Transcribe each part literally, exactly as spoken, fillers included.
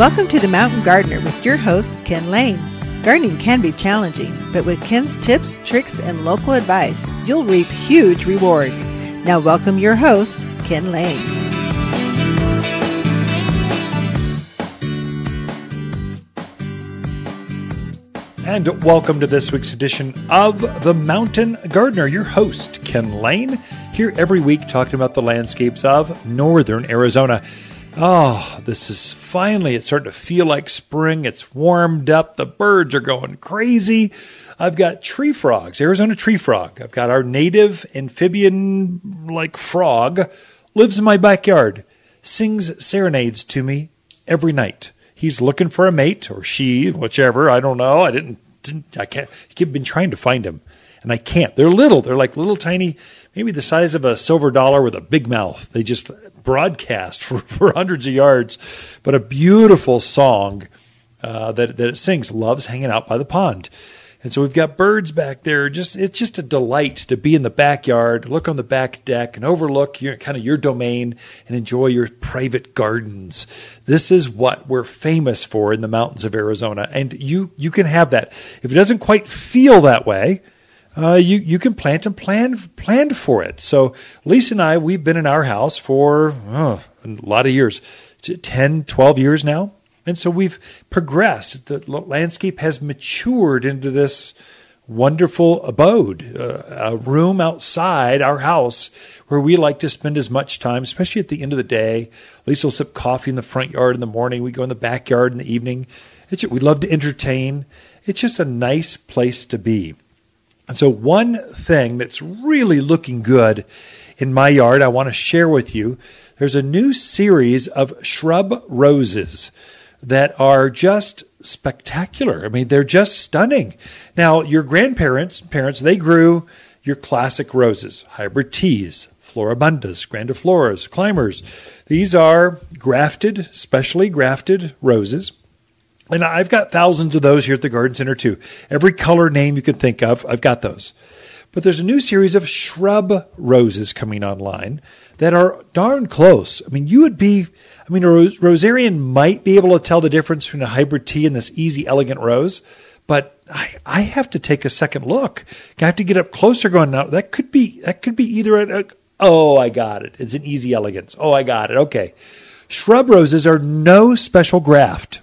Welcome to The Mountain Gardener with your host, Ken Lane. Gardening can be challenging, but with Ken's tips, tricks, and local advice, you'll reap huge rewards. Now welcome your host, Ken Lane. And welcome to this week's edition of The Mountain Gardener, your host, Ken Lane, here every week talking about the landscapes of northern Arizona. Oh, this is finally, it's starting to feel like spring. It's warmed up. The birds are going crazy. I've got tree frogs, Arizona tree frog. I've got our native amphibian-like frog, lives in my backyard, sings serenades to me every night. He's looking for a mate, or she, whichever. I don't know. I didn't, didn't I can't, I've been trying to find him, and I can't. They're little. They're like little tiny, maybe the size of a silver dollar with a big mouth. They just broadcast for, for hundreds of yards, but a beautiful song uh, that, that it sings, loves hanging out by the pond. And so we've got birds back there. Just It's just a delight to be in the backyard, look on the back deck, and overlook your, kind of your domain and enjoy your private gardens. This is what we're famous for in the mountains of Arizona, and you you can have that. If it doesn't quite feel that way, Uh, you, you can plant and plan, plan for it. So Lisa and I, we've been in our house for oh, a lot of years, ten, twelve years now. And so we've progressed. The landscape has matured into this wonderful abode, uh, a room outside our house where we like to spend as much time, especially at the end of the day. Lisa will sip coffee in the front yard in the morning. We go in the backyard in the evening. It's, we love to entertain. It's just a nice place to be. And so one thing that's really looking good in my yard I want to share with you, there's a new series of shrub roses that are just spectacular. I mean, they're just stunning. Now, your grandparents, parents, they grew your classic roses, hybrid teas, floribundas, grandifloras, climbers. These are grafted, specially grafted roses. And I've got thousands of those here at the garden center too. Every color name you can think of, I've got those. But there's a new series of shrub roses coming online that are darn close. I mean, you would be, I mean, a ros- rosarian might be able to tell the difference between a hybrid tea and this easy, elegant rose, but I, I have to take a second look. I have to get up closer going now. That could be, that could be either a, a oh, I got it. It's an easy elegance. Oh, I got it. Okay. Shrub roses are no special graft.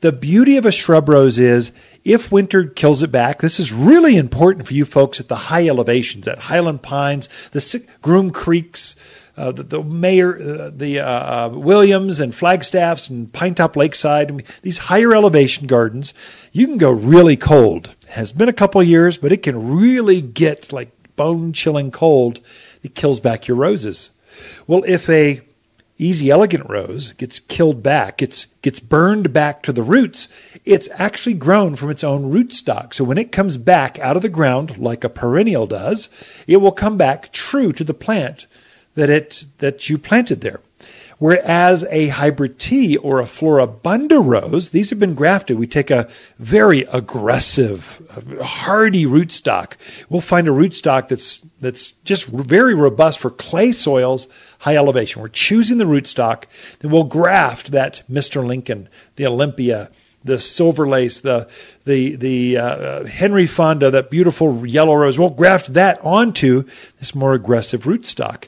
The beauty of a shrub rose is if winter kills it back, this is really important for you folks at the high elevations, at Highland Pines, the Groom Creeks, uh, the, the Mayor, uh, the uh, Williams and Flagstaffs and Pinetop Lakeside, I mean, these higher elevation gardens, you can go really cold. Has been a couple of years, but it can really get like bone-chilling cold that kills back your roses. Well, if a easy, elegant rose gets killed back, it's gets burned back to the roots, it's actually grown from its own rootstock. So when it comes back out of the ground, like a perennial does, it will come back true to the plant that it that you planted there. Whereas a hybrid tea or a floribunda rose, these have been grafted. We take a very aggressive, hardy rootstock. We'll find a rootstock that's that's just very robust for clay soils, high elevation. We're choosing the rootstock. Then we'll graft that Mister Lincoln, the Olympia, the Silverlace, the the the uh, Henry Fonda, that beautiful yellow rose. We'll graft that onto this more aggressive rootstock.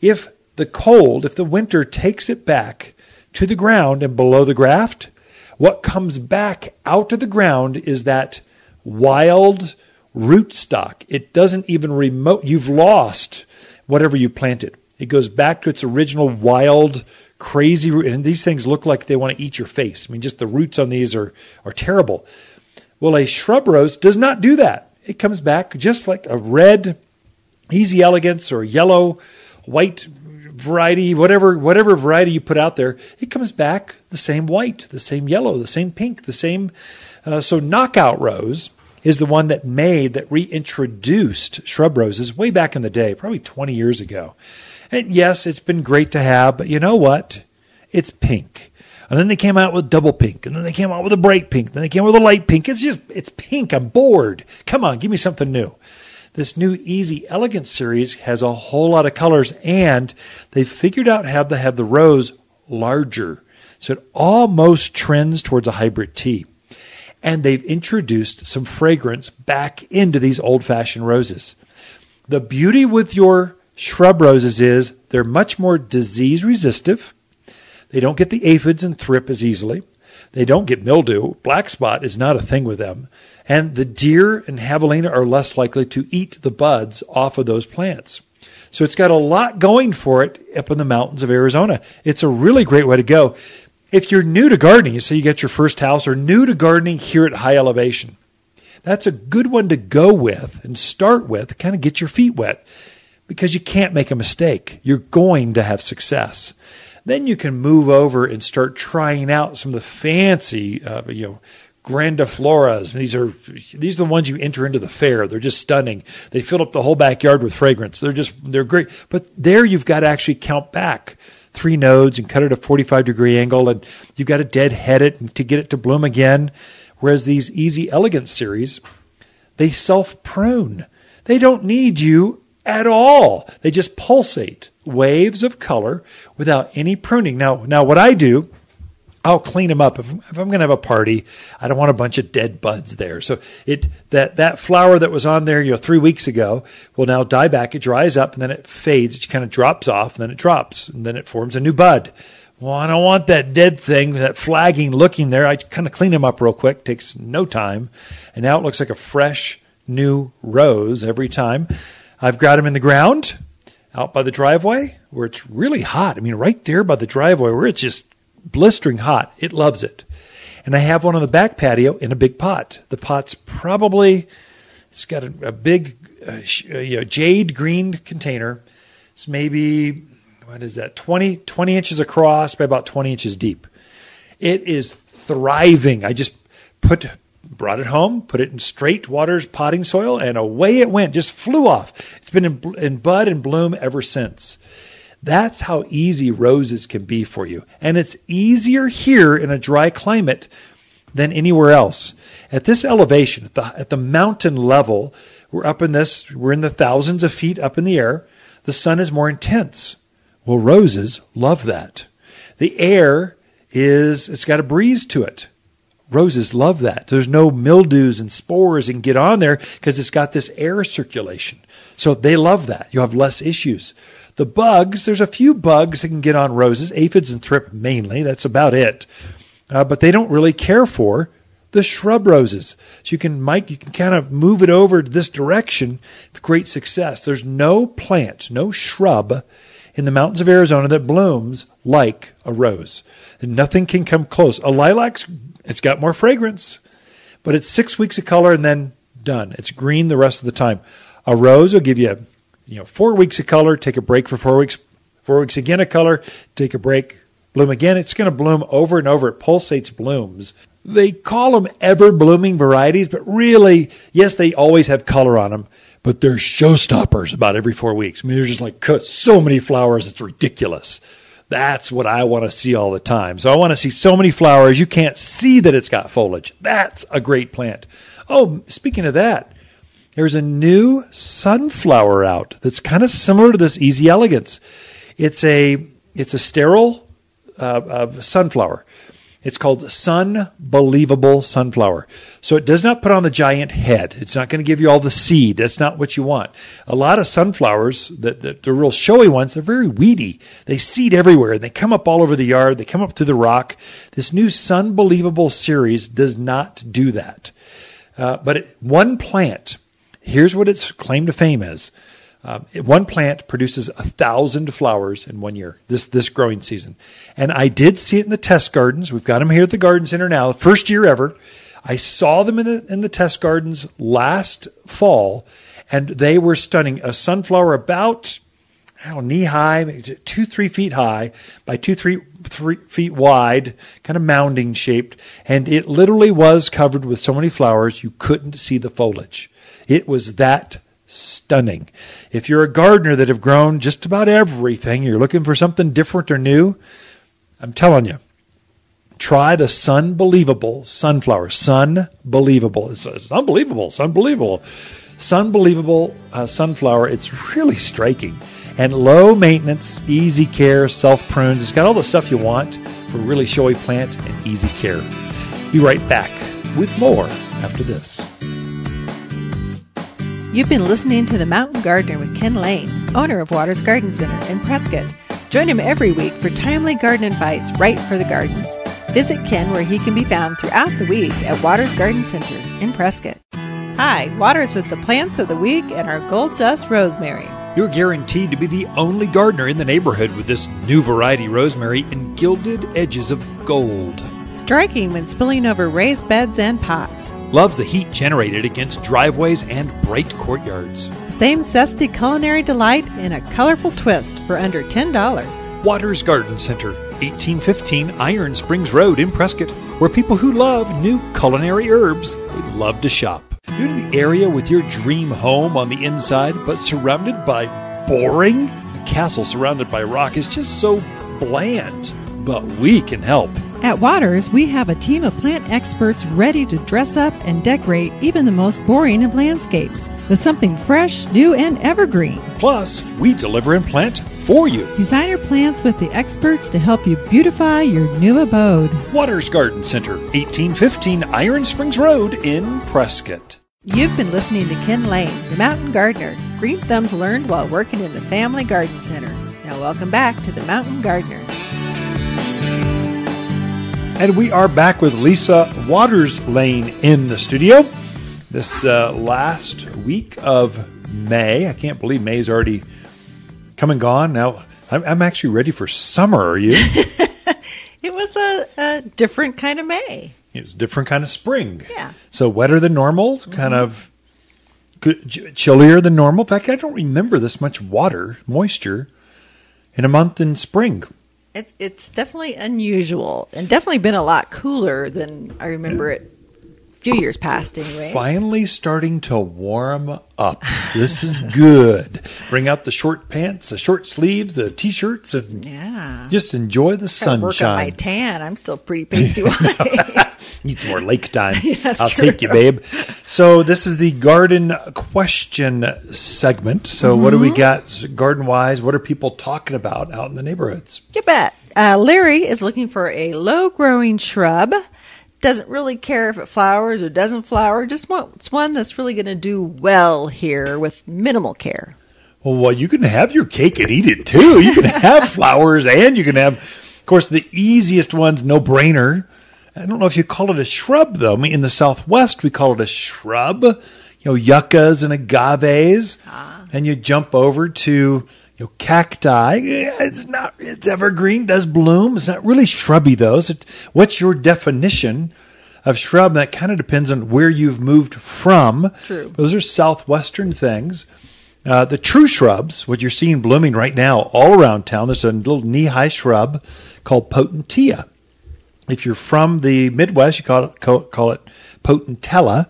If the cold, if the winter takes it back to the ground and below the graft, what comes back out of the ground is that wild rootstock. It doesn't even remote. You've lost whatever you planted. It goes back to its original wild, crazy root. And these things look like they want to eat your face. I mean, just the roots on these are, are terrible. Well, a shrub rose does not do that. It comes back just like a red, easy elegance or yellow, white variety, whatever whatever variety you put out there, it comes back the same white, the same yellow, the same pink, the same. Uh, so knockout rose is the one that made, that reintroduced shrub roses way back in the day, probably twenty years ago. And yes, it's been great to have, but you know what? It's pink. And then they came out with double pink, and then they came out with a bright pink, then they came out with a light pink. It's just, it's pink. I'm bored. Come on, give me something new. This new Easy Elegance series has a whole lot of colors, and they've figured out how to have the rose larger. So it almost trends towards a hybrid tea. And they've introduced some fragrance back into these old-fashioned roses. The beauty with your shrub roses is they're much more disease-resistive. They don't get the aphids and thrip as easily. They don't get mildew. Black spot is not a thing with them. And the deer and javelina are less likely to eat the buds off of those plants. So it's got a lot going for it up in the mountains of Arizona. It's a really great way to go. If you're new to gardening, so you get your first house or new to gardening here at high elevation, that's a good one to go with and start with, kind of get your feet wet because you can't make a mistake. You're going to have success. Then you can move over and start trying out some of the fancy, uh, you know, grandifloras. These are these are the ones you enter into the fair. They're just stunning. They fill up the whole backyard with fragrance. They're just they're great. But there you've got to actually count back three nodes and cut it a forty-five degree angle, and you've got to deadhead it to get it to bloom again. Whereas these Easy Elegance series, they self-prune. They don't need you at all. They just pulsate waves of color without any pruning. Now, now what I do, I'll clean them up. If, if I'm going to have a party, I don't want a bunch of dead buds there. So it that that flower that was on there, you know, three weeks ago will now die back. It dries up, and then it fades. It kind of drops off, and then it drops, and then it forms a new bud. Well, I don't want that dead thing, that flagging looking there. I kind of clean them up real quick. Takes no time. And now it looks like a fresh new rose every time. I've got them in the ground out by the driveway where it's really hot. I mean, right there by the driveway where it's just blistering hot. It loves it. And I have one on the back patio in a big pot. The pot's probably, it's got a, a big uh, sh, uh, you know, jade green container. It's maybe, what is that, twenty, twenty inches across by about twenty inches deep. It is thriving. I just put... brought it home, put it in straight Watters potting soil, and away it went. Just flew off. It's been in, in bud and bloom ever since. That's how easy roses can be for you. And it's easier here in a dry climate than anywhere else. At this elevation, at the, at the mountain level, we're up in this, we're in the thousands of feet up in the air. The sun is more intense. Well, roses love that. The air is, it's got a breeze to it. Roses love that. There's no mildews and spores and get on there because it's got this air circulation. So they love that. You have less issues. The bugs, there's a few bugs that can get on roses, aphids and thrip mainly. That's about it. Uh, but they don't really care for the shrub roses. So you can, Mike, you can kind of move it over to this direction with great success. There's no plant, no shrub in the mountains of Arizona that blooms like a rose. And nothing can come close. A lilac's, it's got more fragrance, but it's six weeks of color and then done. It's green the rest of the time. A rose will give you, you know, four weeks of color, take a break for four weeks, four weeks again of color, take a break, bloom again. It's going to bloom over and over. It pulsates blooms. They call them ever-blooming varieties, but really, yes, they always have color on them, but they're showstoppers about every four weeks. I mean, they're just like, so many flowers, it's ridiculous. That's what I want to see all the time. So I want to see so many flowers, you can't see that it's got foliage. That's a great plant. Oh, speaking of that, there's a new sunflower out that's kind of similar to this Easy Elegance. It's a it's a sterile uh, uh, sunflower. It's called Sun-believable Sunflower. So it does not put on the giant head. It's not going to give you all the seed. That's not what you want. A lot of sunflowers, the, the, the real showy ones, they're very weedy. They seed everywhere, and they come up all over the yard. They come up through the rock. This new Sun-believable series does not do that. Uh, but it, one plant, here's what its claim to fame is. Um, one plant produces a thousand flowers in one year, this this growing season. And I did see it in the test gardens. We've got them here at the garden center now, first year ever. I saw them in the, in the test gardens last fall, and they were stunning. A sunflower about, I don't know, knee high, maybe two, three feet high by two, three, three feet wide, kind of mounding shaped. And it literally was covered with so many flowers, you couldn't see the foliage. It was that stunning. If you're a gardener that have grown just about everything, you're looking for something different or new, I'm telling you, try the Sun-believable Sunflower. Sun-believable. It's, it's unbelievable. It's unbelievable. Sun-believable uh, Sunflower. It's really striking. And low maintenance, easy care, self-prunes. It's got all the stuff you want for really showy plant and easy care. Be right back with more after this. You've been listening to The Mountain Gardener with Ken Lane, owner of Watters Garden Center in Prescott. Join him every week for timely garden advice right for the gardens. Visit Ken where he can be found throughout the week at Watters Garden Center in Prescott. Hi, Watters with the plants of the week and our Gold Dust Rosemary. You're guaranteed to be the only gardener in the neighborhood with this new variety rosemary in gilded edges of gold. Striking when spilling over raised beds and pots. Loves the heat generated against driveways and bright courtyards. Same zesty culinary delight in a colorful twist for under ten dollars. Watters Garden Center, eighteen fifteen Iron Springs Road in Prescott, where people who love new culinary herbs, they love to shop. You're in the area with your dream home on the inside, but surrounded by boring? A castle surrounded by rock is just so bland. But we can help. At Watters, we have a team of plant experts ready to dress up and decorate even the most boring of landscapes with something fresh, new, and evergreen. Plus, we deliver and plant for you. Designer plants with the experts to help you beautify your new abode. Watters Garden Center, eighteen fifteen Iron Springs Road in Prescott. You've been listening to Ken Lane, the Mountain Gardener. Green thumbs learned while working in the Family Garden Center. Now welcome back to the Mountain Gardener. And we are back with Lisa Watters-Lane in the studio. This uh, last week of May. I can't believe May's already come and gone. Now, I'm, I'm actually ready for summer, are you? It was a, a different kind of May. It was a different kind of spring. Yeah. So wetter than normal, mm-hmm. kind of chillier than normal. In fact, I don't remember this much water, moisture, in a month in spring. It's it's definitely unusual and definitely been a lot cooler than I remember it a few years past anyway. Finally starting to warm up. This is good. Bring out the short pants, the short sleeves, the T-shirts, and yeah. just enjoy the sunshine. Work on my tan. I'm still pretty pasty white. Need some more lake time. Yeah, I'll true. take you, babe. So this is the garden question segment. So mm-hmm. what do we got garden-wise? What are people talking about out in the neighborhoods? You bet. Uh, Larry is looking for a low-growing shrub. Doesn't really care if it flowers or doesn't flower. Just wants one that's really going to do well here with minimal care. Well, well, you can have your cake and eat it, too. You can have flowers and you can have, of course, the easiest one's no-brainer. I don't know if you call it a shrub, though. I mean, in the Southwest, we call it a shrub. You know, yuccas and agaves. Ah. And you jump over to, you know, cacti. It's not, it's evergreen, does bloom. It's not really shrubby, though. So what's your definition of shrub? And that kind of depends on where you've moved from. True. Those are Southwestern things. Uh, the true shrubs, what you're seeing blooming right now all around town, there's a little knee-high shrub called Potentilla. If you're from the Midwest, you call it, call, call it Potentilla,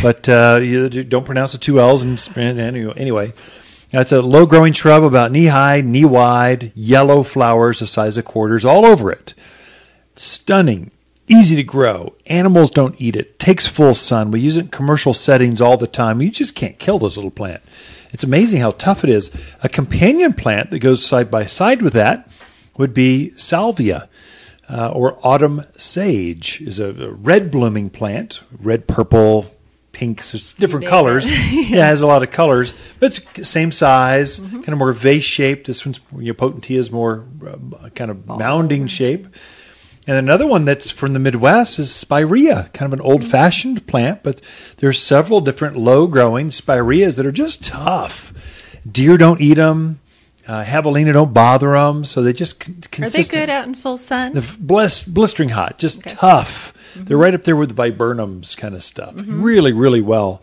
but uh, you don't pronounce the two L's. And, and anyway, it's a low-growing shrub about knee-high, knee-wide, yellow flowers the size of quarters all over it. Stunning, easy to grow. Animals don't eat it. Takes full sun. We use it in commercial settings all the time. You just can't kill this little plant. It's amazing how tough it is. A companion plant that goes side by side with that would be salvia. Uh, or autumn sage is a, a red blooming plant, red, purple, pink, so it's different colors. Yeah, it has a lot of colors, but it's same size, mm-hmm. kind of more vase-shaped. This one's, you know, Potentilla is more uh, kind of Ball. mounding shape. And another one that's from the Midwest is Spirea, kind of an old-fashioned mm-hmm. plant, but there's several different low-growing Spireas that are just tough. Deer don't eat them. Uh, javelina don't bother them, so they just con consistent. Are they good out in full sun? The bliss blistering hot, just okay. tough. Mm-hmm. They're right up there with the viburnums kind of stuff. Mm-hmm. Really, really well.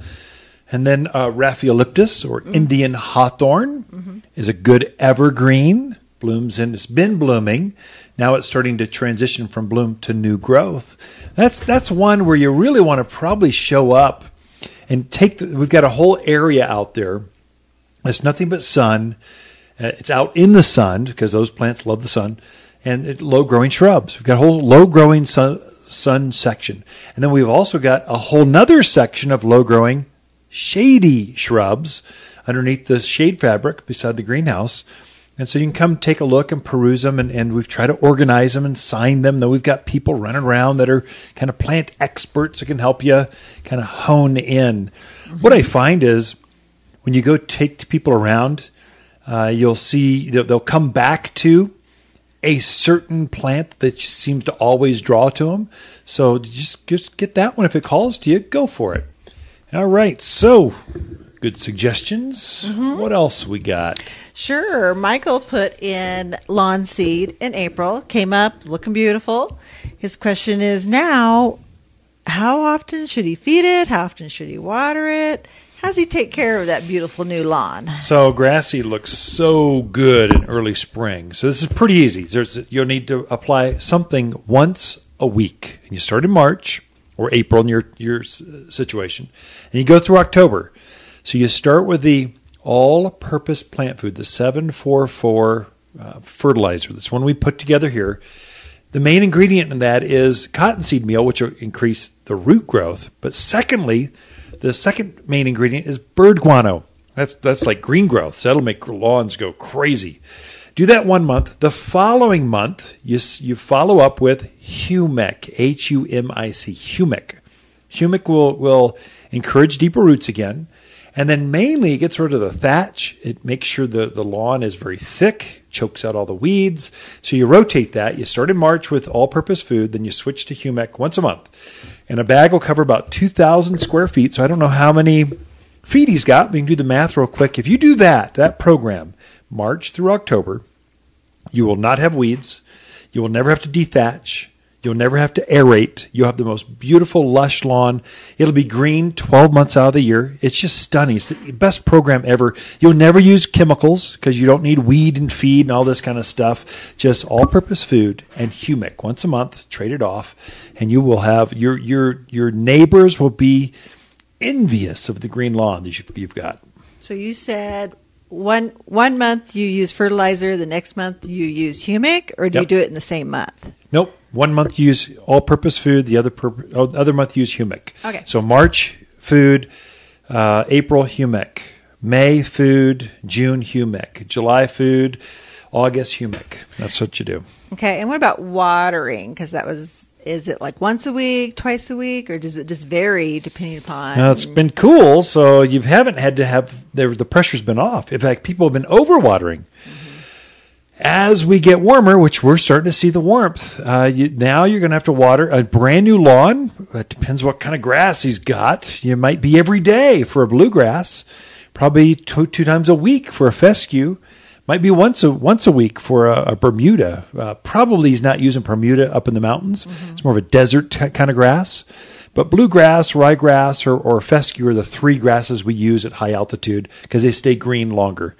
And then uh, Rhaphiolepis, or mm-hmm. Indian Hawthorn, mm-hmm. is a good evergreen. Blooms in, it's been blooming. Now it's starting to transition from bloom to new growth. That's, that's one where you really want to probably show up and take the, we've got a whole area out there that's nothing but sun. It's out in the sun because those plants love the sun, and it, low-growing shrubs. We've got a whole low-growing sun, sun section. And then we've also got a whole nother section of low-growing shady shrubs underneath the shade fabric beside the greenhouse And so you can come take a look and peruse them, and, and we've tried to organize them and sign them, though we've got people running around that are kind of plant experts that can help you kind of hone in. Mm-hmm. What I find is when you go take people around, uh, you'll see they'll, they'll come back to a certain plant that seems to always draw to them. So just, just get that one. If it calls to you, go for it. All right, so good suggestions. Mm-hmm. What else we got? Sure. Michael put in lawn seed in April, came up looking beautiful. His question is now, how often should he feed it? How often should he water it? How does he take care of that beautiful new lawn? So grassy looks so good in early spring. So this is pretty easy. There's, you'll need to apply something once a week. And you start in March or April in your, your situation. And you go through October. So you start with the all-purpose plant food, the seven four four uh, fertilizer. That's one we put together here. The main ingredient in that is cottonseed meal, which will increase the root growth. But secondly, the second main ingredient is bird guano. That's that's like green growth. So that'll make lawns go crazy. Do that one month. The following month, you you follow up with humic, H U M I C, humic. Humic will, will encourage deeper roots again. And then mainly it gets rid of the thatch. It makes sure the, the lawn is very thick, chokes out all the weeds. So you rotate that. You start in March with all-purpose food. Then you switch to humic once a month. And a bag will cover about two thousand square feet. So I don't know how many feet he's got. We can do the math real quick. If you do that, that program, March through October, you will not have weeds. You will never have to dethatch. You'll never have to aerate. You'll have the most beautiful, lush lawn. It'll be green twelve months out of the year. It's just stunning. It's the best program ever. You'll never use chemicals because you don't need weed and feed and all this kind of stuff. Just all-purpose food and humic once a month. Trade it off, and you will have your your your neighbors will be envious of the green lawn that you've, you've got. So you said one one month you use fertilizer, the next month you use humic, or do yep. you do it in the same month? Nope. One month you use all-purpose food. The other pur- other month you use humic. Okay. So March food, uh, April humic, May food, June humic, July food, August humic. That's what you do. Okay. And what about watering? Because that was, is it like once a week, twice a week, or does it just vary depending upon? Now, it's been cool, so you haven't had to have the, the pressure's been off. In fact, people have been overwatering. Mm-hmm. As we get warmer, which we're starting to see the warmth, uh, you, now you're going to have to water a brand new lawn. It depends what kind of grass he's got. You might be every day for a bluegrass, probably two, two times a week for a fescue, might be once a, once a week for a, a Bermuda. Uh, probably he's not using Bermuda up in the mountains. Mm-hmm. It's more of a desert t- kind of grass. But bluegrass, ryegrass, or, or fescue are the three grasses we use at high altitude because they stay green longer.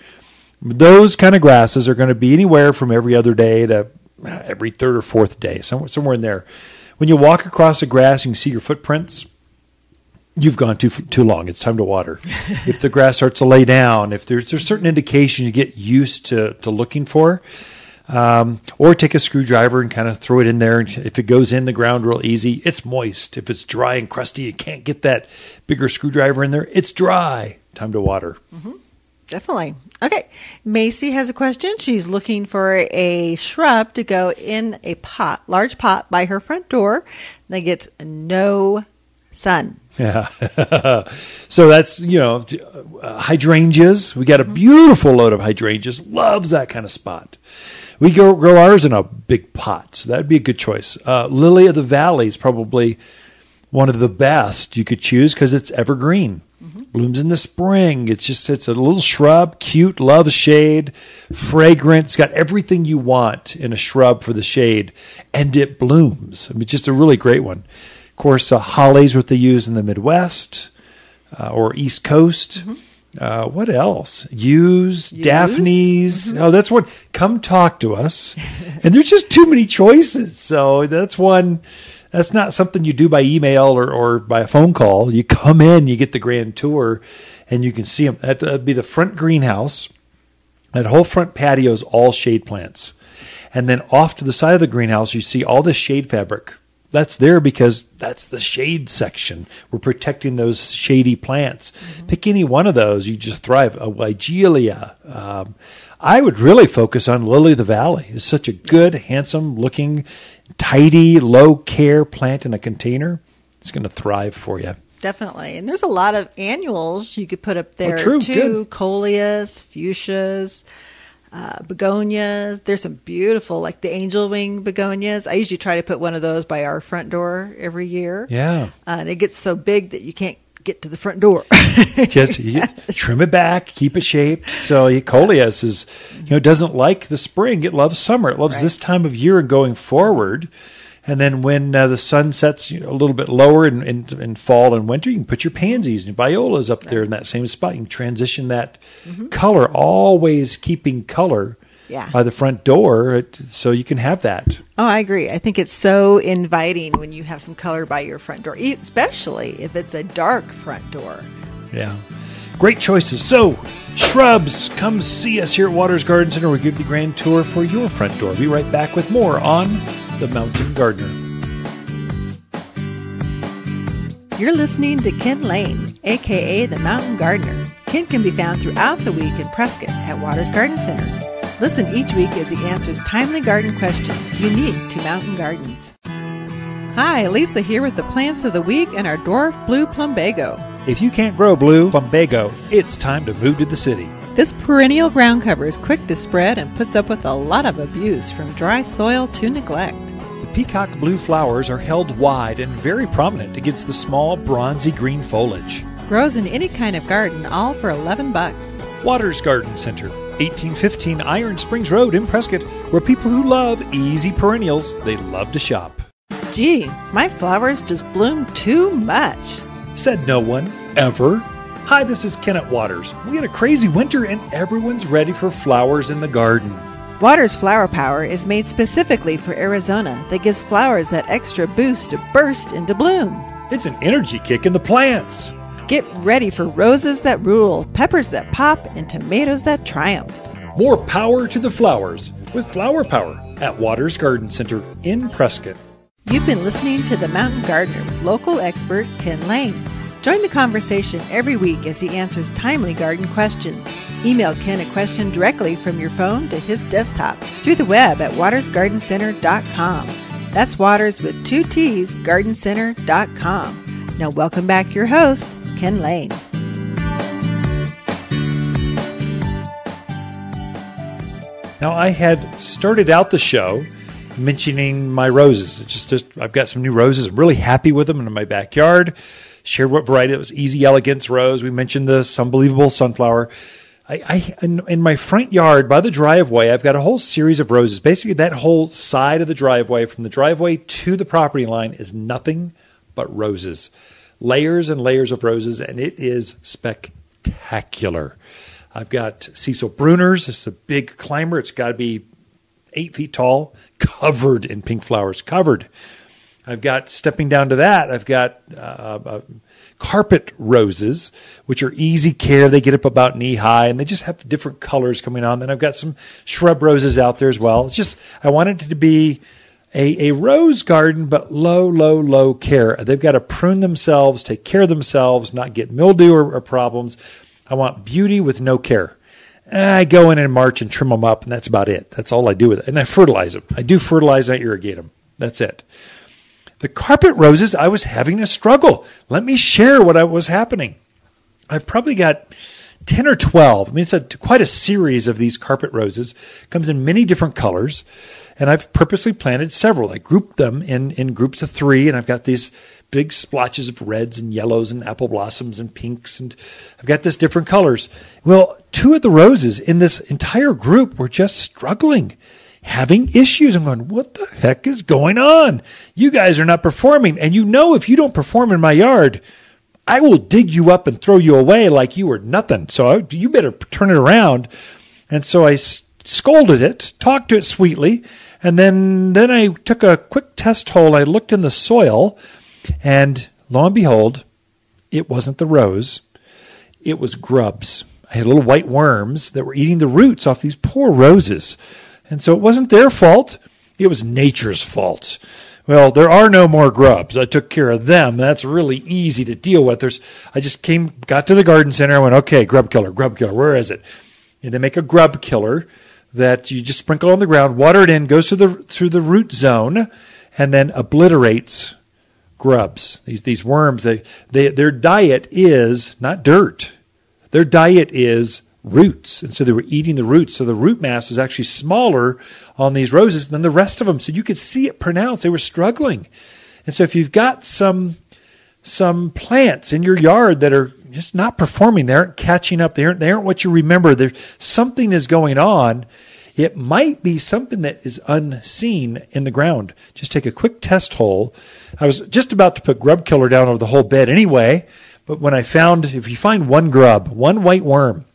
Those kind of grasses are going to be anywhere from every other day to every third or fourth day, somewhere, somewhere in there. When you walk across the grass, you can see your footprints. You've gone too too long. It's time to water. If the grass starts to lay down, if there's, there's certain indication you get used to, to looking for, um, or take a screwdriver and kind of throw it in there. And if it goes in the ground real easy, it's moist. If it's dry and crusty, you can't get that bigger screwdriver in there. It's dry. Time to water. Mm-hmm. Definitely. Okay. Macy has a question. She's looking for a shrub to go in a pot, large pot by her front door that gets no sun. Yeah. So that's, you know, uh, hydrangeas. We got a beautiful load of hydrangeas. Loves that kind of spot. We grow, grow ours in a big pot. So that would be a good choice. Uh, Lily of the Valley is probably one of the best you could choose because it's evergreen. Blooms in the spring. It's just, it's a little shrub, cute, loves shade, fragrant. It's got everything you want in a shrub for the shade, and it blooms. I mean, just a really great one. Of course, uh, hollies, what they use in the Midwest uh, or East Coast. Mm-hmm. Uh, what else? Yews, Daphnes. Mm-hmm. Oh, that's one. Come talk to us. And there's just too many choices. So that's one. That's not something you do by email or, or by a phone call. You come in, you get the grand tour, and you can see them. That would be the front greenhouse. That whole front patio is all shade plants. And then off to the side of the greenhouse, you see all the shade fabric. That's there because that's the shade section. We're protecting those shady plants. Mm-hmm. Pick any one of those. You just thrive. A Wygelia, um, I would really focus on Lily of the Valley. It's such a good, handsome-looking, tidy, low-care plant in a container. It's going to thrive for you. Definitely. And there's a lot of annuals you could put up there, oh, true, too. Good. Coleus, fuchsias, uh, begonias. There's some beautiful, like the angel wing begonias. I usually try to put one of those by our front door every year. Yeah. Uh, and it gets so big that you can't get to the front door. Just you, trim it back, keep it shaped. So coleus is, you know, doesn't like the spring. It loves summer. It loves right. this time of year and going forward. And then when uh, the sun sets, you know, a little bit lower in, in, in fall and winter, you can put your pansies and violas up there in that same spot. You can transition that mm-hmm. color, always keeping color yeah. by the front door, so you can have that. Oh, I agree. I think it's so inviting when you have some color by your front door, especially if it's a dark front door. Yeah. Great choices. So, shrubs, come see us here at Watters Garden Center. We'll give the grand tour for your front door. Be right back with more on The Mountain Gardener. You're listening to Ken Lane, a k a. The Mountain Gardener. Ken can be found throughout the week in Prescott at Watters Garden Center. Listen each week as he answers timely garden questions unique to mountain gardens. Hi, Lisa here with the Plants of the Week and our dwarf blue plumbago. If you can't grow blue plumbago, it's time to move to the city. This perennial ground cover is quick to spread and puts up with a lot of abuse from dry soil to neglect. The peacock blue flowers are held wide and very prominent against the small bronzy green foliage. Grows in any kind of garden, all for eleven bucks. Watters Garden Center, eighteen fifteen Iron Springs Road in Prescott, where people who love easy perennials, they love to shop. Gee, my flowers just bloom too much, said no one ever. Hi, this is Ken at Watters. We had a crazy winter and everyone's ready for flowers in the garden. Watters Flower Power is made specifically for Arizona that gives flowers that extra boost to burst into bloom. It's an energy kick in the plants. Get ready for roses that rule, peppers that pop, and tomatoes that triumph. More power to the flowers with Flower Power at Watters Garden Center in Prescott. You've been listening to The Mountain Gardener with local expert Ken Lane. Join the conversation every week as he answers timely garden questions. Email Ken a question directly from your phone to his desktop through the web at watters garden center dot com. That's Watters with two T's, garden center dot com. Now welcome back your host, Ken Lane. Now I had started out the show mentioning my roses. It's just, just I've got some new roses. I'm really happy with them in my backyard. Shared what variety. It was Easy Elegance rose. We mentioned the Sun-believable Sunflower. I, I in, in my front yard by the driveway, I've got a whole series of roses. Basically, that whole side of the driveway, from the driveway to the property line, is nothing but roses. Layers and layers of roses, and it is spectacular. I've got Cecil Bruner's. It's a big climber. It's got to be eight feet tall, covered in pink flowers, covered. I've got, stepping down to that, I've got uh, uh, carpet roses, which are easy care. They get up about knee high, and they just have different colors coming on. Then I've got some shrub roses out there as well. It's just, I wanted it to be a, a rose garden, but low, low, low care. They've got to prune themselves, take care of themselves, not get mildew or, or problems. I want beauty with no care. I go in in March and trim them up, and that's about it. That's all I do with it. And I fertilize them. I do fertilize and I irrigate them. That's it. The carpet roses, I was having a struggle. Let me share what I was happening. I've probably got ten or twelve. I mean, it's a, quite a series of these carpet roses. Comes in many different colors, and I've purposely planted several. I grouped them in, in groups of three, and I've got these big splotches of reds and yellows and apple blossoms and pinks, and I've got this different colors. Well, two of the roses in this entire group were just struggling. Having issues. I'm going, what the heck is going on? You guys are not performing. And you know, if you don't perform in my yard, I will dig you up and throw you away like you were nothing. So I, you better turn it around. And so I scolded it, talked to it sweetly. And then, then I took a quick test hole. I looked in the soil, and lo and behold, it wasn't the rose. It was grubs. I had little white worms that were eating the roots off these poor roses. And so it wasn't their fault. It was nature's fault. Well, there are no more grubs. I took care of them. That's really easy to deal with. There's, I just came, got to the garden center. I went, okay, grub killer, grub killer, where is it? And they make a grub killer that you just sprinkle on the ground, water it in, goes through the through the root zone, and then obliterates grubs. These these worms, they, they their diet is not dirt. Their diet is roots, and so they were eating the roots. So the root mass is actually smaller on these roses than the rest of them. So you could see it pronounced. They were struggling. And so if you've got some some plants in your yard that are just not performing, they aren't catching up, they aren't, they aren't what you remember, there, something is going on. It might be something that is unseen in the ground. Just take a quick test hole. I was just about to put grub killer down over the whole bed anyway, but when I found, if you find one grub, one white worm,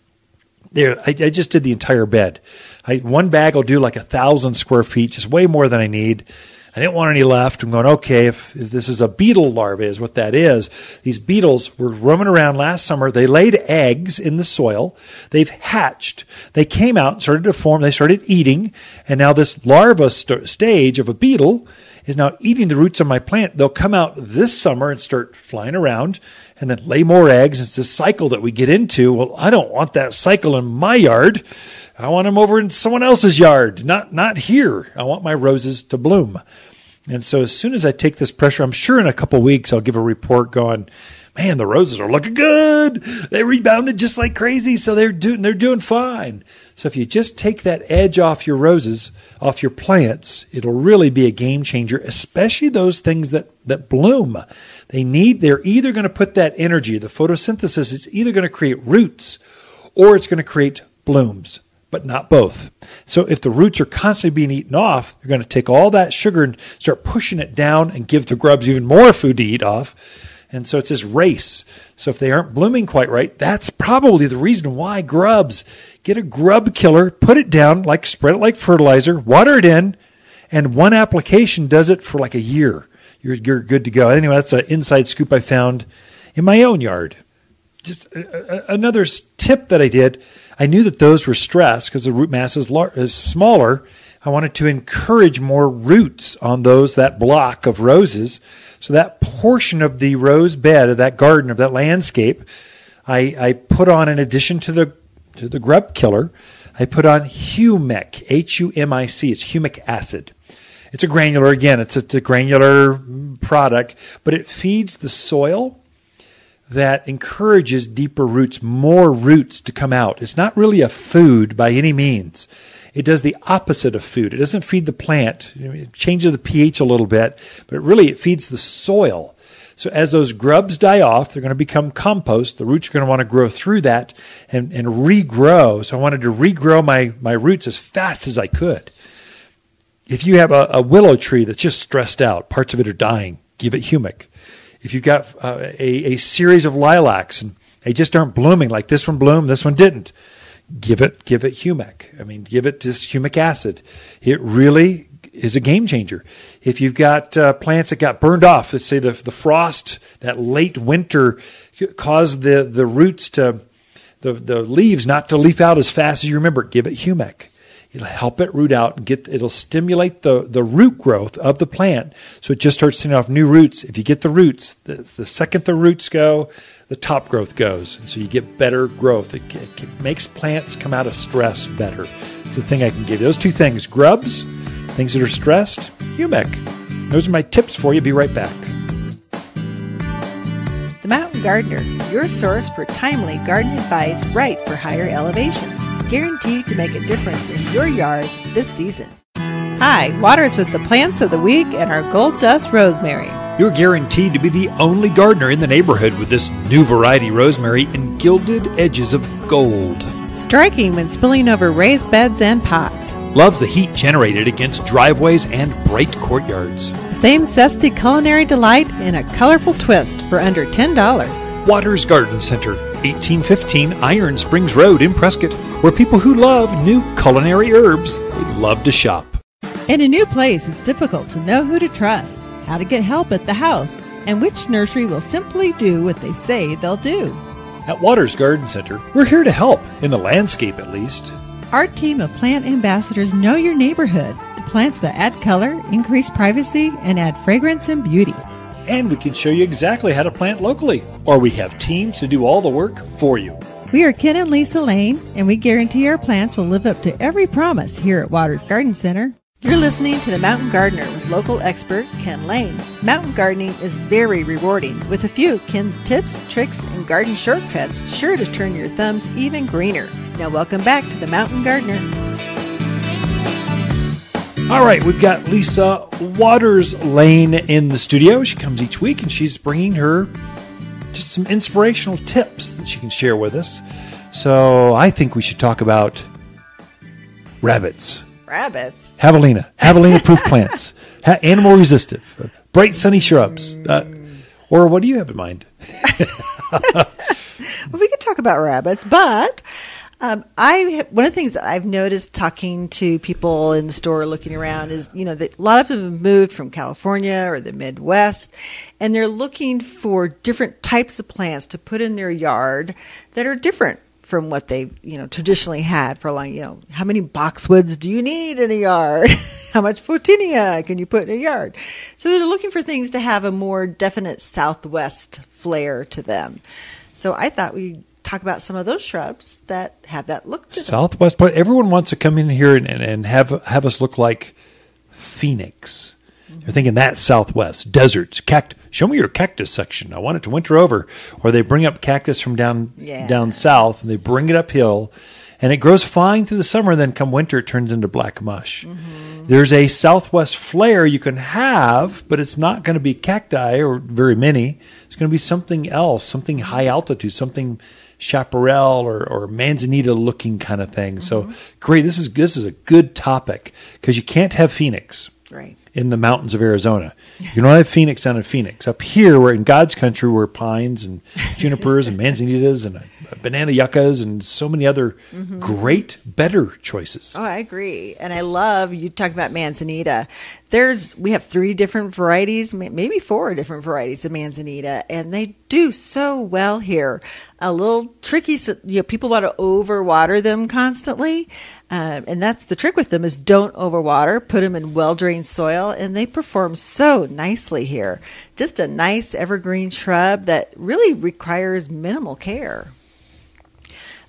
there, I, I just did the entire bed. I, one bag will do like a thousand square feet, just way more than I need. I didn't want any left. I'm going, okay, if, if this is a beetle larva is what that is. These beetles were roaming around last summer. They laid eggs in the soil. They've hatched. They came out and started to form. They started eating. And now this larva st- stage of a beetle is now eating the roots of my plant. They'll come out this summer and start flying around and then lay more eggs. It's this cycle that we get into. Well, I don't want that cycle in my yard. I want them over in someone else's yard, not not here. I want my roses to bloom. And so as soon as I take this pressure, I'm sure in a couple of weeks I'll give a report going, man, the roses are looking good. They rebounded just like crazy, so they're doing they're doing fine. So if you just take that edge off your roses, off your plants, it'll really be a game changer, especially those things that, that bloom. They need they're either going to put that energy, the photosynthesis, it's either going to create roots or it's going to create blooms, but not both. So if the roots are constantly being eaten off, you're going to take all that sugar and start pushing it down and give the grubs even more food to eat off. And so it's this race. So if they aren't blooming quite right, that's probably the reason why grubs. Get a grub killer, put it down, like spread it like fertilizer, water it in, and one application does it for like a year. You're, you're good to go. Anyway, that's an inside scoop I found in my own yard. Just a, a, another tip that I did. I knew that those were stressed because the root mass is, lar- is smaller. I wanted to encourage more roots on those, that block of roses. So that portion of the rose bed, of that garden, of that landscape, I, I put on, in addition to the to the grub killer, I put on humic, H U M I C. It's humic acid. It's a granular, again, it's a, it's a granular product, but it feeds the soil. That encourages deeper roots, more roots to come out. It's not really a food by any means. It does the opposite of food. It doesn't feed the plant. It changes the pH a little bit, but really it feeds the soil. So as those grubs die off, they're going to become compost. The roots are going to want to grow through that and, and regrow. So I wanted to regrow my, my roots as fast as I could. If you have a, a willow tree that's just stressed out, parts of it are dying, give it humic. If you've got uh, a, a series of lilacs and they just aren't blooming, like this one bloomed, this one didn't, give it give it humic. I mean, give it just humic acid. It really is a game changer. If you've got uh, plants that got burned off, let's say the the frost, that late winter caused the, the roots to, the, the leaves not to leaf out as fast as you remember, give it humic. It'll help it root out and get. It'll stimulate the, the root growth of the plant, so it just starts sending off new roots. If you get the roots, the, the second the roots go, the top growth goes, and so you get better growth. It, it, it makes plants come out of stress better. It's the thing I can give you. Those two things: grubs, things that are stressed, humic. Those are my tips for you. Be right back. The Mountain Gardener, your source for timely garden advice, right for higher elevations. Guaranteed to make a difference in your yard this season. Hi, Watters with the Plants of the Week and our Gold Dust Rosemary. You're guaranteed to be the only gardener in the neighborhood with this new variety rosemary in gilded edges of gold. Striking when spilling over raised beds and pots. Loves the heat generated against driveways and bright courtyards. The same zesty culinary delight in a colorful twist for under ten dollars. Watters Garden Center, eighteen fifteen Iron Springs Road in Prescott, where people who love new culinary herbs, they love to shop. In a new place, it's difficult to know who to trust, how to get help at the house, and which nursery will simply do what they say they'll do. At Watters Garden Center, we're here to help, in the landscape at least. Our team of plant ambassadors know your neighborhood, the plants that add color, increase privacy, and add fragrance and beauty. And we can show you exactly how to plant locally, or we have teams to do all the work for you. We are Ken and Lisa Lane, and we guarantee our plants will live up to every promise here at Watters Garden Center. You're listening to The Mountain Gardener with local expert Ken Lane. Mountain gardening is very rewarding, with a few of Ken's tips, tricks, and garden shortcuts sure to turn your thumbs even greener. Now welcome back to The Mountain Gardener. All right, we've got Lisa Watters-Lane in the studio. She comes each week, and she's bringing her just some inspirational tips that she can share with us. So I think we should talk about rabbits. Rabbits. Javelina. Javelina-proof plants. Ha- animal resistive. Bright sunny shrubs. Uh, or what do you have in mind? Well, we could talk about rabbits, but um, I one of the things that I've noticed talking to people in the store, looking around, is you know that a lot of them have moved from California or the Midwest, and they're looking for different types of plants to put in their yard that are different from what they, you know, traditionally had for a long, you know, how many boxwoods do you need in a yard? How much Photinia can you put in a yard? So they're looking for things to have a more definite Southwest flair to them. So I thought we'd talk about some of those shrubs that have that look to them. Southwest, but everyone wants to come in here and, and, and have have us look like Phoenix. They're thinking that Southwest, deserts, cactus. Show me your cactus section. I want it to winter over. Or they bring up cactus from down yeah. down south, and they bring it uphill, and it grows fine through the summer, and then come winter, it turns into black mush. Mm-hmm. There's a Southwest flair you can have, but it's not going to be cacti or very many. It's going to be something else, something high altitude, something chaparral or, or manzanita-looking kind of thing. Mm-hmm. So great. This is, this is a good topic because you can't have Phoenix. Right. In the mountains of Arizona. You don't have Phoenix down in Phoenix. Up here, we're in God's country, where pines and junipers and manzanitas and banana yuccas and so many other mm-hmm. great, better choices. Oh, I agree. And I love you talking about manzanita. There's we have three different varieties, maybe four different varieties of manzanita, and they do so well here. A little tricky, so, you know, people want to overwater them constantly, um, and that's the trick with them is don't overwater. Put them in well-drained soil, and they perform so nicely here. Just a nice evergreen shrub that really requires minimal care.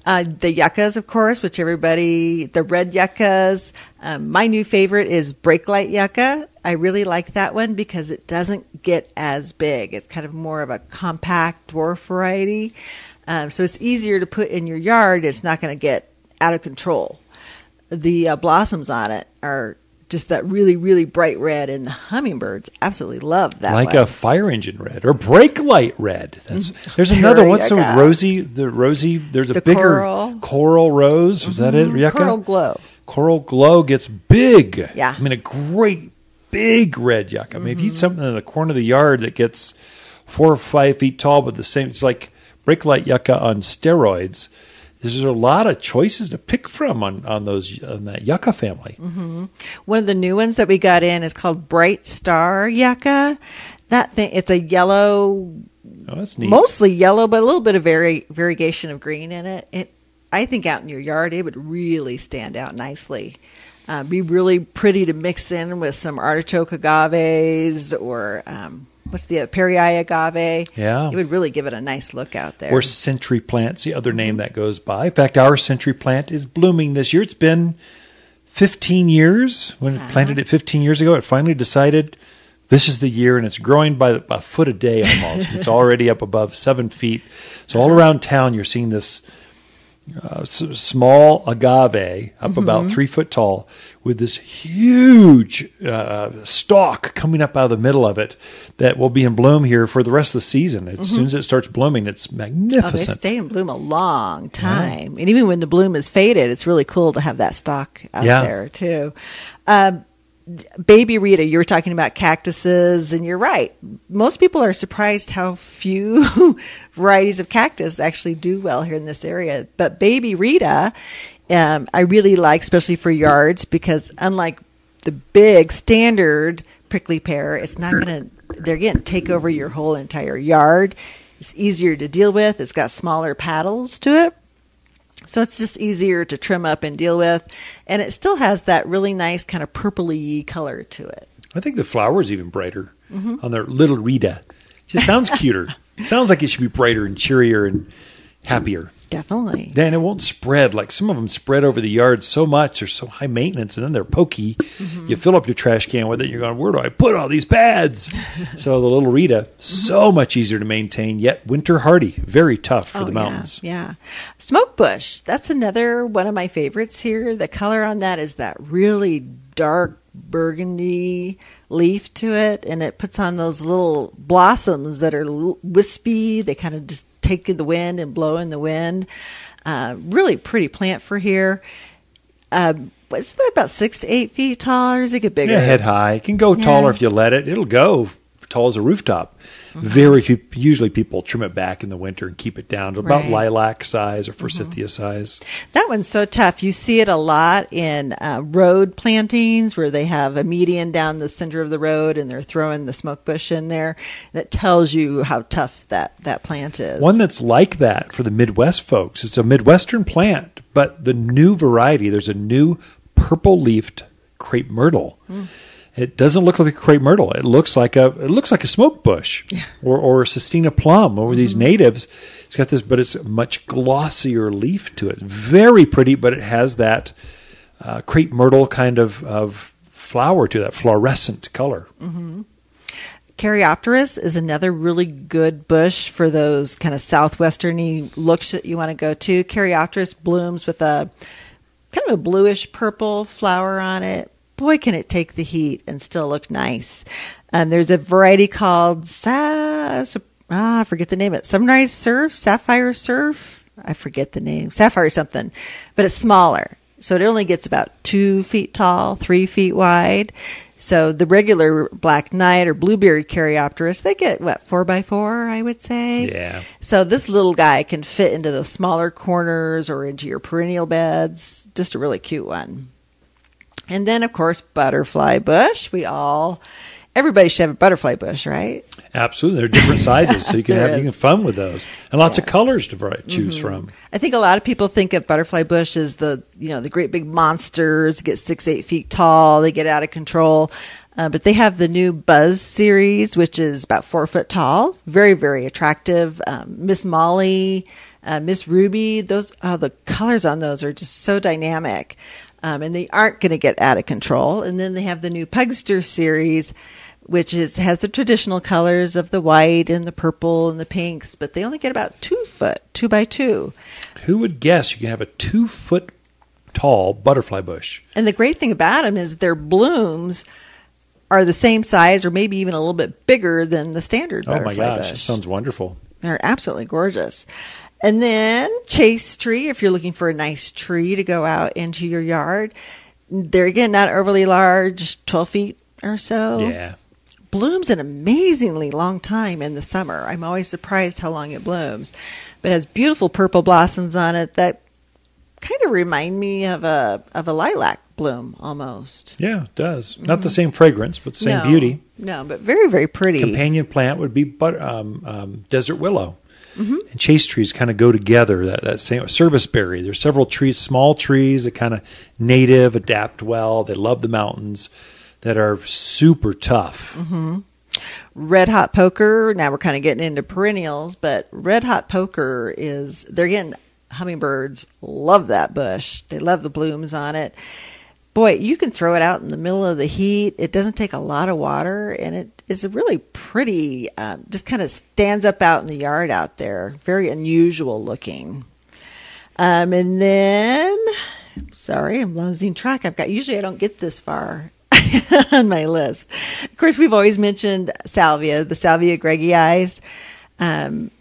Uh, the yuccas, of course, which everybody, the red yuccas. Um, my new favorite is Brake Light yucca. I really like that one because it doesn't get as big. It's kind of more of a compact dwarf variety. Um, so it's easier to put in your yard. It's not going to get out of control. The uh, blossoms on it are just that really, really bright red, and the hummingbirds absolutely love that like one. A fire engine red or brake light red. That's, there's another one. So rosy, the rosy, there's a the bigger coral, coral rose. Is mm-hmm. that it? Yucca? Coral glow. Coral glow gets big. Yeah. I mean, a great big red yucca. I mean, mm-hmm. if you eat something in the corner of the yard that gets four or five feet tall, but the same, it's like brake light yucca on steroids. There's a lot of choices to pick from on, on those on that yucca family. Mm-hmm. One of the new ones that we got in is called Bright Star yucca. That thing, it's a yellow, oh, that's neat. Mostly yellow, but a little bit of vari- variegation of green in it. It, I think, out in your yard, it would really stand out nicely. Uh, be really pretty to mix in with some artichoke agaves or. Um, What's the other? Perii agave. Yeah. It would really give it a nice look out there. Or century plant's the other name that goes by. In fact, our century plant is blooming this year. It's been fifteen years. When uh-huh. it planted it fifteen years ago, it finally decided this is the year, and it's growing by a foot a day almost. It's already up above seven feet. So all around town, you're seeing this uh, small agave up mm-hmm. about three foot tall with this huge uh, stalk coming up out of the middle of it that will be in bloom here for the rest of the season. As mm-hmm. soon as it starts blooming, it's magnificent. Oh, they stay in bloom a long time. Yeah. And even when the bloom is faded, it's really cool to have that stalk out yeah. there, too. Um, Baby Rita, you were talking about cactuses, and you're right. Most people are surprised how few varieties of cactus actually do well here in this area. But Baby Rita... Um, I really like, especially for yards, because unlike the big standard prickly pear, it's not going to, they're going to take over your whole entire yard. It's easier to deal with. It's got smaller paddles to it. So it's just easier to trim up and deal with. And it still has that really nice kind of purpley color to it. I think the flower is even brighter mm-hmm. on their little Rita. It just sounds cuter. It sounds like it should be brighter and cheerier and happier. Definitely. Then it won't spread. Like some of them spread over the yard so much. They're so high maintenance, and then they're pokey. Mm-hmm. You fill up your trash can with it. You're going, where do I put all these pads? So the little Rita, so much easier to maintain, yet winter hardy, very tough for oh, the mountains. Yeah, yeah. Smoke bush. That's another one of my favorites here. The color on that is that really dark burgundy leaf to it, and it puts on those little blossoms that are wispy. They kind of just take in the wind and blow in the wind. Uh, really pretty plant for here. Um, it's about six to eight feet tall, or does it get bigger? Yeah, head high. It can go yeah. taller if you let it. It'll go tall as a rooftop. Mm-hmm. Very few, usually people trim it back in the winter and keep it down to about right. lilac size or forsythia mm-hmm. size. That one's so tough. You see it a lot in uh, road plantings where they have a median down the center of the road and they're throwing the smoke bush in there. That tells you how tough that, that plant is. One that's like that for the Midwest folks, it's a Midwestern plant, but the new variety, there's a new purple-leafed crepe myrtle. Mm. It doesn't look like a crepe myrtle. It looks like a it looks like a smoke bush yeah. or or a sestina plum over these mm-hmm. natives. It's got this, but it's a much glossier leaf to it. Very pretty, but it has that uh, crepe myrtle kind of, of flower to that fluorescent color. Mm-hmm. Caryopteris is another really good bush for those kind of southwestern-y looks that you want to go to. Caryopteris blooms with a kind of a bluish purple flower on it. Boy, can it take the heat and still look nice. Um, there's a variety called, ah, I forget the name of it, Sunrise Surf, Sapphire Surf, I forget the name, Sapphire something, but it's smaller. So it only gets about two feet tall, three feet wide. So the regular Black Knight or Bluebeard Caryopteris, they get, what, four by four, I would say? Yeah. So this little guy can fit into those smaller corners or into your perennial beds. Just a really cute one. And then, of course, butterfly bush. We all, everybody should have a butterfly bush, right? Absolutely. They're different sizes, so you can have you can fun with those. And lots yeah. of colors to choose mm-hmm. from. I think a lot of people think of butterfly bush as the, you know, the great big monsters, get six, eight feet tall, they get out of control. Uh, but they have the new Buzz series, which is about four foot tall. Very, very attractive. Um, Miss Molly, uh, Miss Ruby, those oh, the colors on those are just so dynamic. Um, and they aren't going to get out of control. And then they have the new Pugster series, which is has the traditional colors of the white and the purple and the pinks, but they only get about two foot, two by two. Who would guess you can have a two foot tall butterfly bush? And the great thing about them is their blooms are the same size or maybe even a little bit bigger than the standard oh butterfly bush. Oh my gosh, bush. That sounds wonderful. They're absolutely gorgeous. And then chase tree, if you're looking for a nice tree to go out into your yard. They're, again, not overly large, twelve feet or so. Yeah. Blooms an amazingly long time in the summer. I'm always surprised how long it blooms. But it has beautiful purple blossoms on it that kind of remind me of a of a lilac bloom almost. Yeah, it does. Not mm-hmm. the same fragrance, but the same no, beauty. No, but very, very pretty. Companion plant would be but, um, um, desert willow. Mm-hmm. And chase trees kind of go together. That, that same serviceberry. There's several trees, small trees that kind of native, adapt well. They love the mountains, that are super tough. Mm-hmm. Red hot poker. Now we're kind of getting into perennials, but red hot poker is they're getting hummingbirds love that bush. They love the blooms on it. Boy, you can throw it out in the middle of the heat. It doesn't take a lot of water, and it is a really pretty, um, just kind of stands up out in the yard out there. Very unusual looking. Um, and then, sorry, I'm losing track. I've got, usually I don't get this far on my list. Of course, we've always mentioned salvia, the salvia gregii. Um,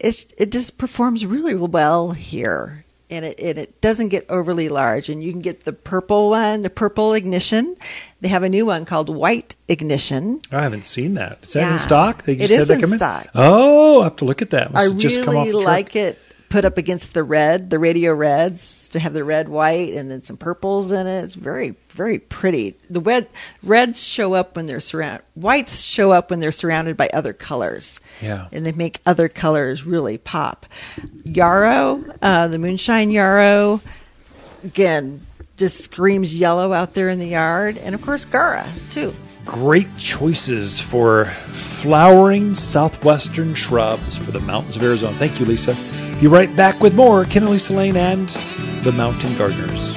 it's, it just performs really well here. And it, and it doesn't get overly large. And you can get the purple one, the purple ignition. They have a new one called white ignition. I haven't seen that. Is that yeah. in stock? They just it said is they in come stock. In? Oh, I have to look at that. Must I have just really come off the like truck. It put up against the red, the radio reds, to have the red, white, and then some purples in it. It's very, very pretty. The red reds show up when they're surrounded. Whites show up when they're surrounded by other colors. Yeah, and they make other colors really pop. Yarrow, uh, the moonshine yarrow, again, just screams yellow out there in the yard, and of course, Gara too. Great choices for flowering southwestern shrubs for the mountains of Arizona. Thank you, Lisa. Be right back with more Ken and Lisa Lane and the Mountain Gardeners.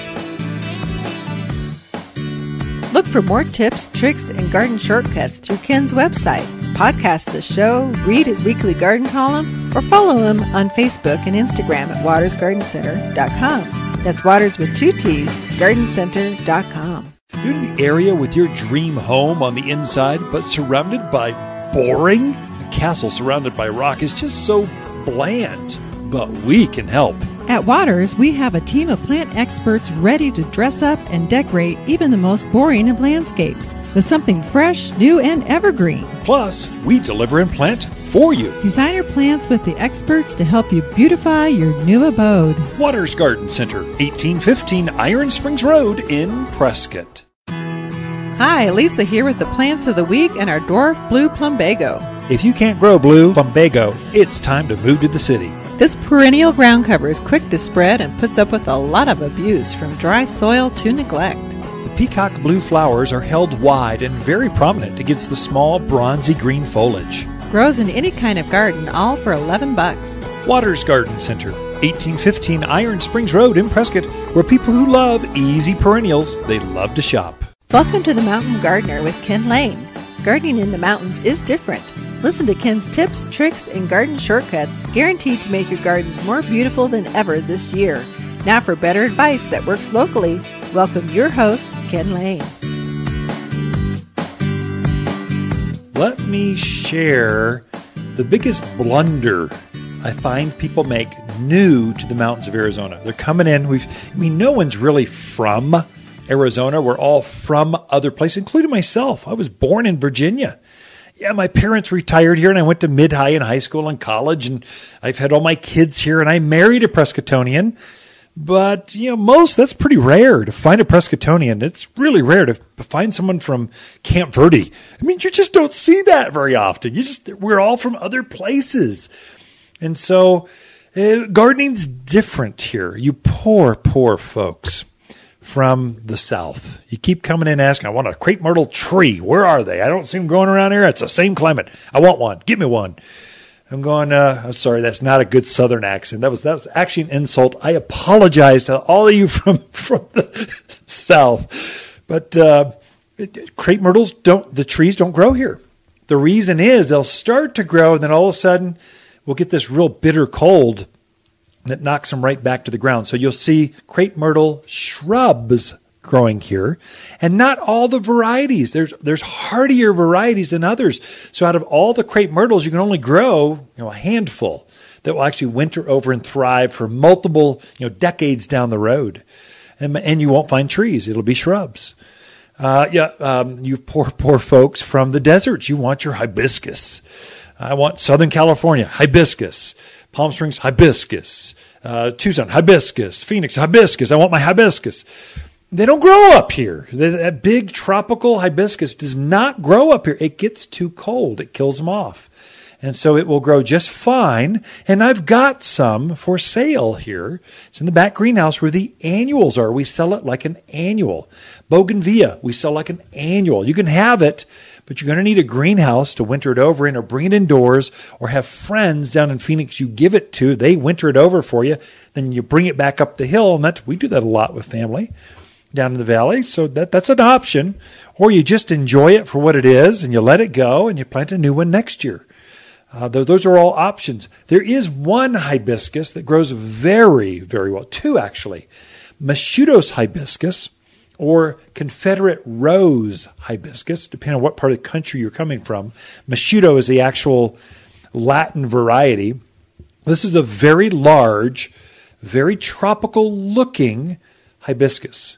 Look for more tips, tricks, and garden shortcuts through Ken's website. Podcast the show, read his weekly garden column, or follow him on Facebook and Instagram at watters garden center dot com. That's Watters with two T's, garden center dot com. You're in the area with your dream home on the inside, but surrounded by boring? A castle surrounded by rock is just so bland. But we can help. At Watters, we have a team of plant experts ready to dress up and decorate even the most boring of landscapes with something fresh, new, and evergreen. Plus, we deliver and plant for you. Designer plants with the experts to help you beautify your new abode. Watters Garden Center, eighteen fifteen Iron Springs Road in Prescott. Hi, Lisa here with the Plants of the Week and our dwarf blue plumbago. If you can't grow blue plumbago, it's time to move to the city. This perennial ground cover is quick to spread and puts up with a lot of abuse from dry soil to neglect. The peacock blue flowers are held wide and very prominent against the small bronzy green foliage. Grows in any kind of garden, all for eleven bucks. Watters Garden Center, eighteen fifteen Iron Springs Road in Prescott, where people who love easy perennials, they love to shop. Welcome to The Mountain Gardener with Ken Lane. Gardening in the mountains is different. Listen to Ken's tips, tricks, and garden shortcuts guaranteed to make your gardens more beautiful than ever this year. Now for better advice that works locally, welcome your host, Ken Lane. Let me share the biggest blunder I find people make new to the mountains of Arizona. They're coming in. We've, I mean, no one's really from Arizona. We're all from other places, including myself. I was born in Virginia. Yeah, my parents retired here, and I went to mid-high and high school and college, and I've had all my kids here, and I married a Prescottonian. But, you know, most, that's pretty rare to find a Prescottonian. It's really rare to find someone from Camp Verde. I mean, you just don't see that very often. You just, we're all from other places. And so uh, gardening's different here. You poor, poor folks from the South. You keep coming in asking, I want a crepe myrtle tree. Where are they? I don't see them growing around here. It's the same climate. I want one. Give me one. I'm going, uh, I'm sorry, that's not a good Southern accent. That was that was actually an insult. I apologize to all of you from, from the South. But uh, crepe myrtles, don't, the trees don't grow here. The reason is they'll start to grow, and then all of a sudden we'll get this real bitter cold that knocks them right back to the ground. So you'll see crepe myrtle shrubs growing here, and not all the varieties. There's there's hardier varieties than others. So out of all the crepe myrtles, you can only grow, you know, a handful that will actually winter over and thrive for multiple, you know, decades down the road. And, and you won't find trees. It'll be shrubs. Uh, yeah, um, you poor, poor folks from the deserts, you want your hibiscus. I want Southern California hibiscus. Palm Springs, hibiscus. Uh, Tucson, hibiscus. Phoenix, hibiscus. I want my hibiscus. They don't grow up here. They, that big tropical hibiscus does not grow up here. It gets too cold. It kills them off. And so it will grow just fine. And I've got some for sale here. It's in the back greenhouse where the annuals are. We sell it like an annual. Bougainvillea, we sell like an annual. You can have it, but you're going to need a greenhouse to winter it over in, or bring it indoors, or have friends down in Phoenix you give it to. They winter it over for you. Then you bring it back up the hill, and that's, we do that a lot with family down in the valley. So that, that's an option. Or you just enjoy it for what it is, and you let it go, and you plant a new one next year. Uh, those are all options. There is one hibiscus that grows very, very well. Two, actually. Machuto's hibiscus, or Confederate rose hibiscus, depending on what part of the country you're coming from. Machuto is the actual Latin variety. This is a very large, very tropical-looking hibiscus,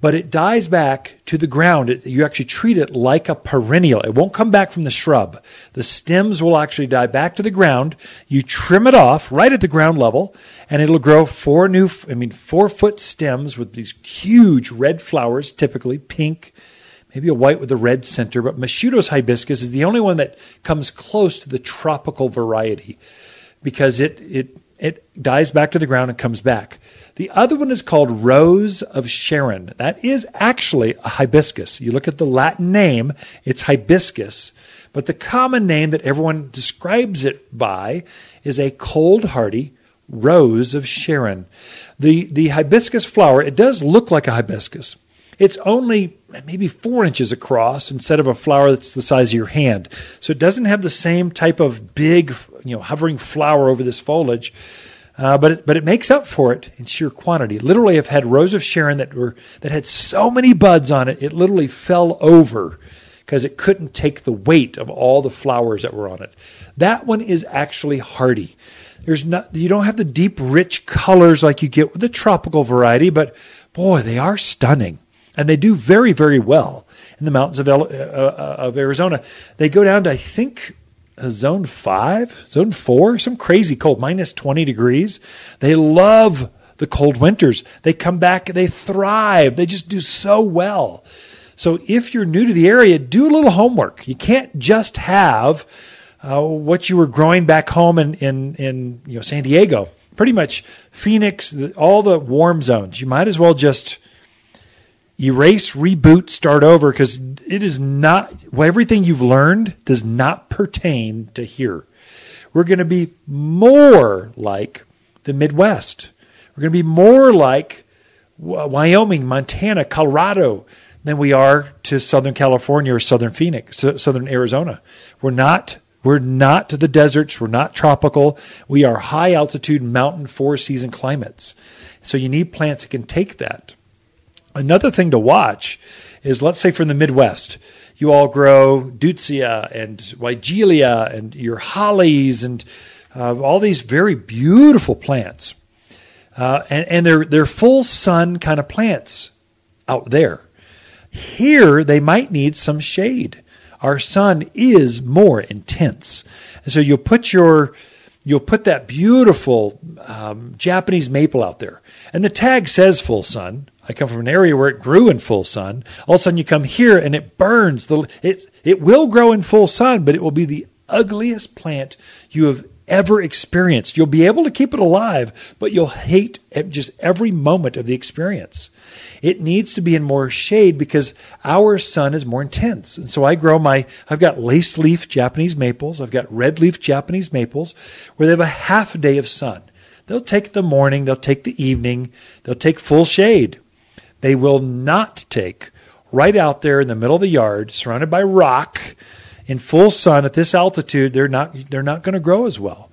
but it dies back to the ground. It, you actually treat it like a perennial. It won't come back from the shrub. The stems will actually die back to the ground. You trim it off right at the ground level, and it'll grow four new, I mean, four-foot stems with these huge red flowers, typically pink, maybe a white with a red center. But Machuto's hibiscus is the only one that comes close to the tropical variety because it it it dies back to the ground and comes back. The other one is called Rose of Sharon. That is actually a hibiscus. You look at the Latin name, it's hibiscus. But the common name that everyone describes it by is a cold hardy Rose of Sharon. The, the hibiscus flower, it does look like a hibiscus. It's only maybe four inches across instead of a flower that's the size of your hand. So it doesn't have the same type of big, you know, hovering flower over this foliage. Uh, but it, but it makes up for it in sheer quantity. Literally, I've had Rose of Sharon that were that had so many buds on it, it literally fell over because it couldn't take the weight of all the flowers that were on it. That one is actually hardy. There's not you don't have the deep, rich colors like you get with the tropical variety, but boy, they are stunning, and they do very, very well in the mountains of El, uh, uh, of Arizona. They go down to I think. Uh, zone five, zone four, some crazy cold, minus twenty degrees. They love the cold winters. They come back, they thrive. They just do so well. So if you're new to the area, do a little homework. You can't just have uh, what you were growing back home in, in, in you know, San Diego. Pretty much Phoenix, the, all the warm zones. You might as well just erase, reboot, start over, because it is not, well, everything you've learned does not pertain to here. We're going to be more like the Midwest. We're going to be more like Wyoming, Montana, Colorado than we are to Southern California or Southern Phoenix, Southern Arizona. We're not, we're not the deserts. We're not tropical. We are high altitude, mountain, four season climates. So you need plants that can take that. Another thing to watch is, let's say from the Midwest, you all grow deutzia and weigelia and your hollies and uh, all these very beautiful plants. Uh, and, and they're, they're full sun kind of plants out there. Here, they might need some shade. Our sun is more intense. And so you'll put your... You'll put that beautiful um, Japanese maple out there. And the tag says full sun. I come from an area where it grew in full sun. All of a sudden you come here and it burns. The, it, it will grow in full sun, but it will be the ugliest plant you have ever experienced. You'll be able to keep it alive, but you'll hate just every moment of the experience. It needs to be in more shade because our sun is more intense. And so I grow my, I've got lace leaf Japanese maples. I've got red leaf Japanese maples where they have a half day of sun. They'll take the morning. They'll take the evening. They'll take full shade. They will not take right out there in the middle of the yard surrounded by rock in full sun at this altitude. They're not, they're not going to grow as well.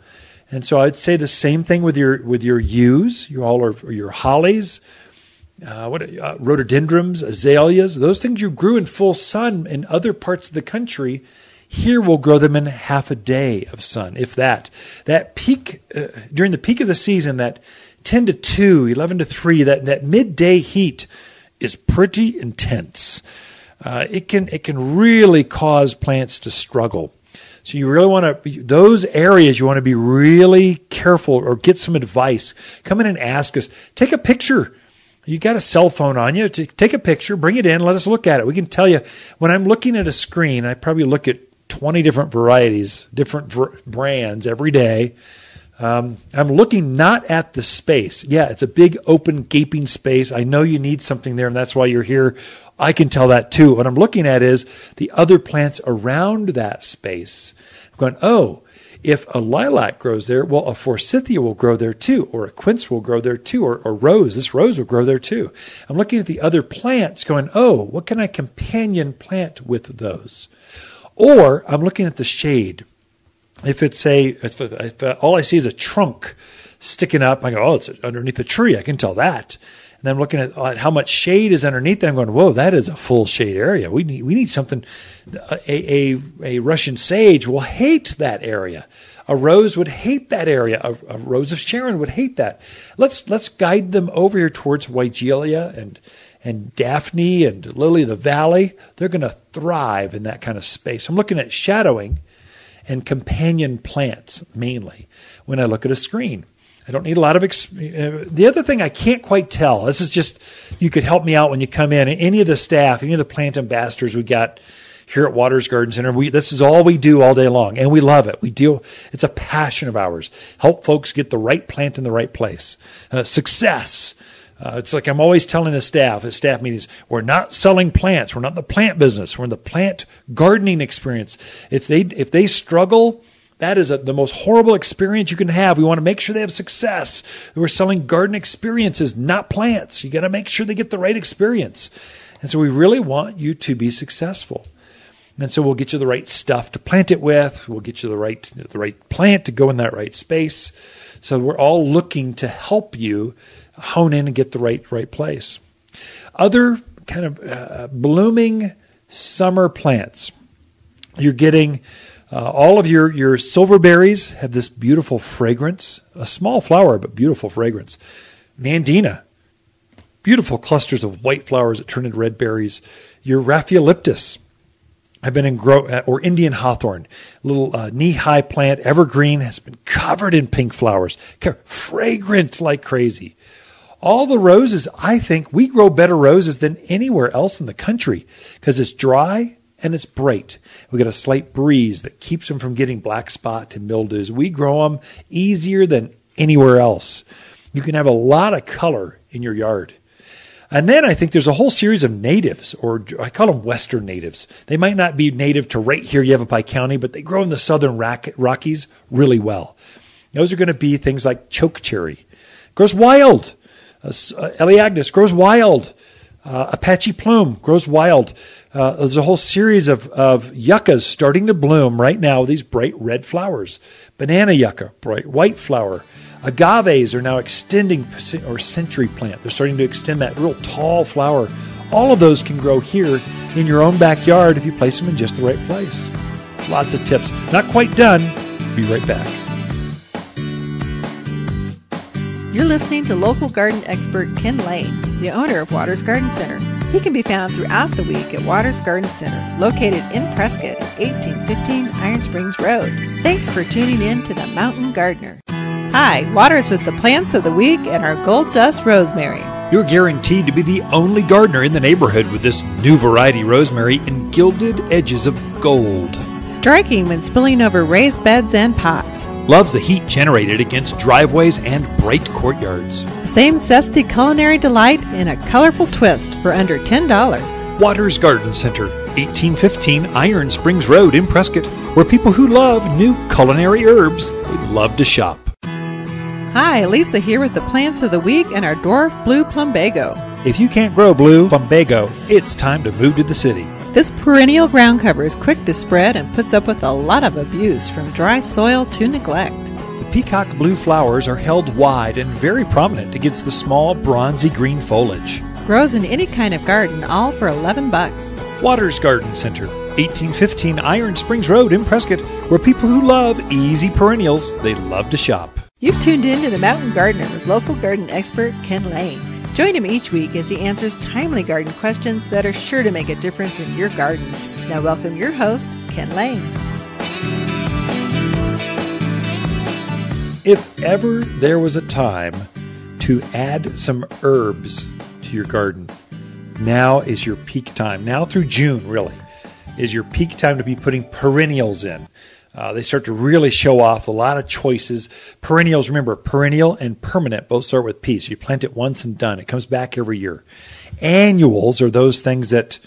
And so I'd say the same thing with your, with your yews, you all are, or your hollies, Uh, what uh, rhododendrons, azaleas, those things you grew in full sun in other parts of the country, here we'll grow them in half a day of sun, if that. That peak, uh, during the peak of the season, that ten to two, eleven to three, that, that midday heat is pretty intense. Uh, it can, it can really cause plants to struggle. So you really want to, those areas you want to be really careful or get some advice. Come in and ask us. Take a picture. You got a cell phone on you. Take a picture, bring it in, let us look at it. We can tell you, when I'm looking at a screen, I probably look at twenty different varieties, different ver- brands every day. Um, I'm looking not at the space. Yeah, it's a big, open, gaping space. I know you need something there, and that's why you're here. I can tell that too. What I'm looking at is the other plants around that space. I'm going, oh, if a lilac grows there, well, a forsythia will grow there too, or a quince will grow there too, or a rose, this rose will grow there too. I'm looking at the other plants going, oh, what can I companion plant with those? Or I'm looking at the shade. If it's a, if, if all I see is a trunk sticking up, I go, oh, it's underneath a tree. I can tell that. And then I'm looking at, at how much shade is underneath that. I'm going, whoa, that is a full shade area. We need we need something. A, a, a Russian sage will hate that area. A rose would hate that area. A, a Rose of Sharon would hate that. Let's let's guide them over here towards Weigelia and and Daphne and Lily of the Valley. They're going to thrive in that kind of space. I'm looking at shadowing and companion plants mainly when I look at a screen. I don't need a lot of experience. The other thing I can't quite tell, this is just, you could help me out when you come in. Any of the staff, any of the plant ambassadors we got here at Watters Garden Center, we, this is all we do all day long, and we love it. We deal, it's a passion of ours. Help folks get the right plant in the right place. Uh, success. Uh, it's like I'm always telling the staff at staff meetings, we're not selling plants. We're not in the plant business. We're in the plant gardening experience. If they if they struggle, That is a, the most horrible experience you can have. We want to make sure they have success. We're selling garden experiences, not plants. You got to make sure they get the right experience. And so we really want you to be successful. And so we'll get you the right stuff to plant it with. We'll get you the right, the right plant to go in that right space. So we're all looking to help you hone in and get the right, right place. Other kind of uh, blooming summer plants. You're getting uh, all of your, your silverberries have this beautiful fragrance, a small flower, but beautiful fragrance. Nandina, beautiful clusters of white flowers that turn into red berries. Your Rhaphiolepis have been in grow, or Indian Hawthorn, little uh, knee-high plant, evergreen, has been covered in pink flowers, fragrant like crazy. All the roses, I think, we grow better roses than anywhere else in the country because it's dry and it's bright. We got a slight breeze that keeps them from getting black spot and mildews. We grow them easier than anywhere else. You can have a lot of color in your yard. And then I think there's a whole series of natives, or I call them Western natives. They might not be native to right here, Yavapai County, but they grow in the Southern Rockies really well. Those are going to be things like chokecherry. Grows wild. Uh, Eleagnus grows wild. Uh, Apache plume grows wild. Uh, there's a whole series of, of yuccas starting to bloom right now with these bright red flowers. Banana yucca, bright white flower. Agaves are now extending, or century plant. They're starting to extend that real tall flower. All of those can grow here in your own backyard if you place them in just the right place. Lots of tips. Not quite done. Be right back. You're listening to local garden expert Ken Lane, the owner of Watters Garden Center. He can be found throughout the week at Watters Garden Center, located in Prescott, eighteen fifteen Iron Springs Road. Thanks for tuning in to The Mountain Gardener. Hi, Watters with the plants of the week and our Gold Dust Rosemary. You're guaranteed to be the only gardener in the neighborhood with this new variety rosemary in gilded edges of gold. Striking when spilling over raised beds and pots. Loves the heat generated against driveways and bright courtyards. Same zesty culinary delight in a colorful twist for under ten dollars. Watters Garden Center, eighteen fifteen Iron Springs Road in Prescott, where people who love new culinary herbs, they love to shop. Hi, Lisa here with the plants of the week and our dwarf blue plumbago. If you can't grow blue plumbago, it's time to move to the city. This perennial ground cover is quick to spread and puts up with a lot of abuse from dry soil to neglect. The peacock blue flowers are held wide and very prominent against the small bronzy green foliage. Grows in any kind of garden, all for eleven bucks. Watters Garden Center, eighteen fifteen Iron Springs Road in Prescott, where people who love easy perennials, they love to shop. You've tuned in to The Mountain Gardener with local garden expert Ken Lane. Join him each week as he answers timely garden questions that are sure to make a difference in your gardens. Now welcome your host, Ken Lane. If ever there was a time to add some herbs to your garden, now is your peak time. Now through June, really, is your peak time to be putting perennials in. Uh, they start to really show off a lot of choices. Perennials, remember, perennial and permanent both start with P. So you plant it once and done. It comes back every year. Annuals are those things that